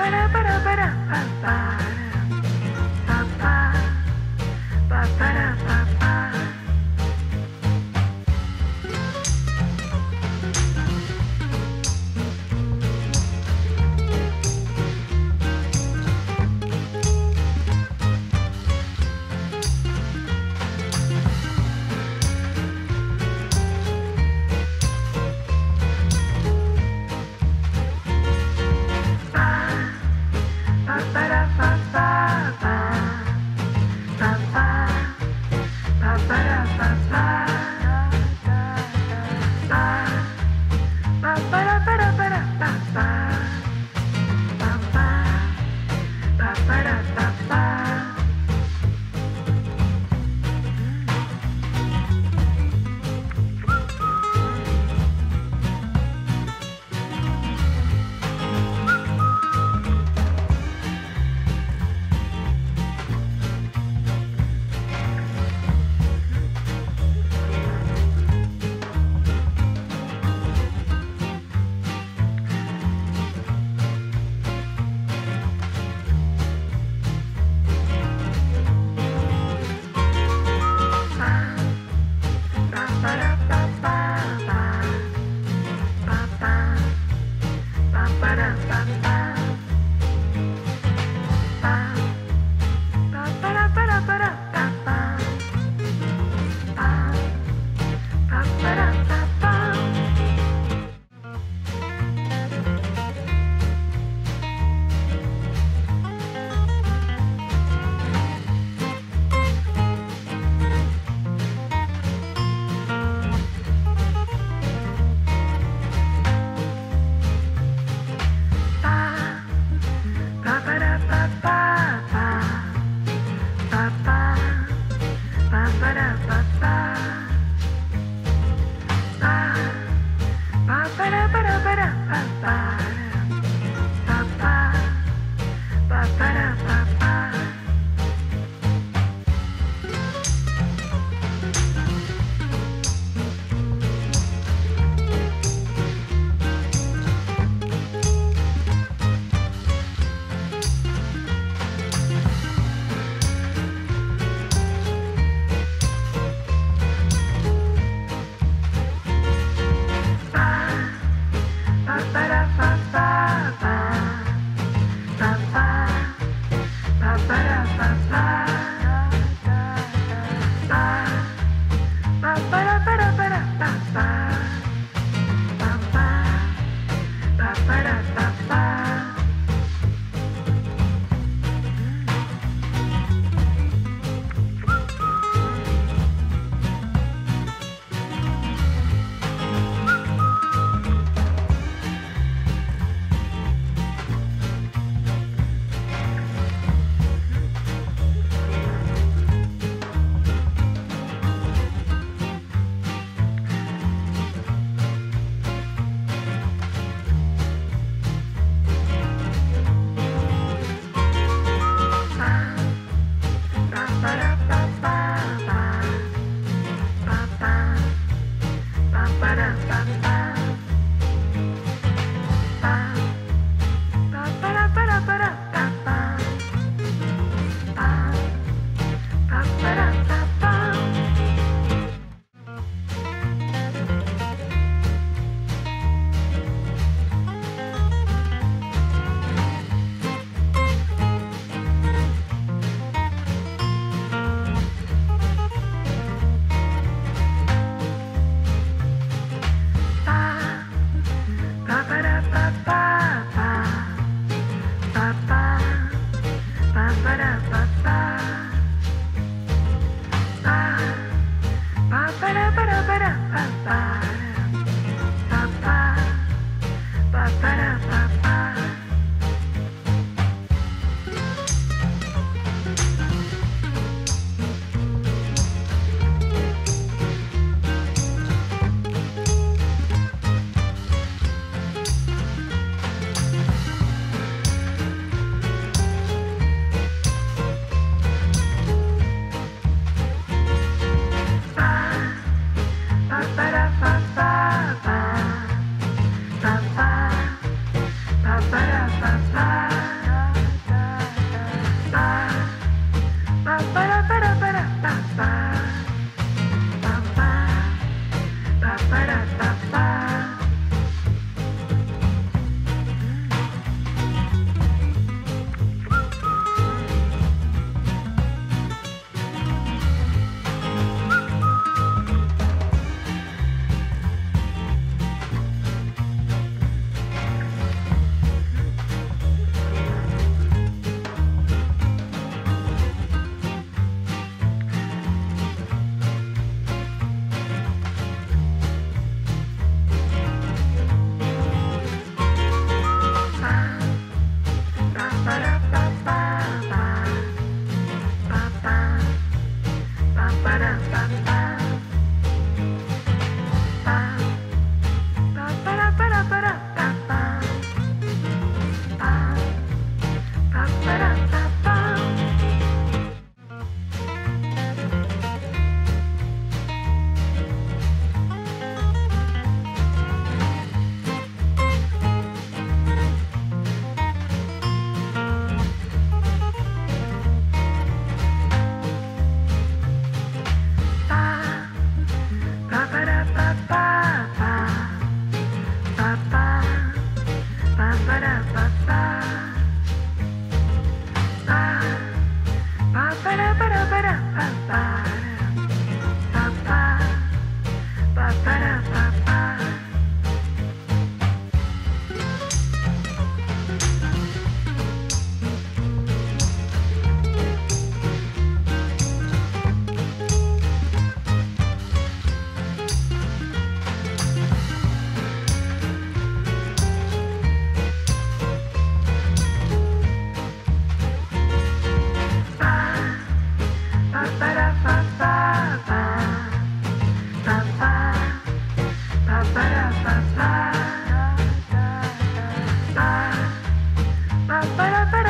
Ba-da-ba-ba. para.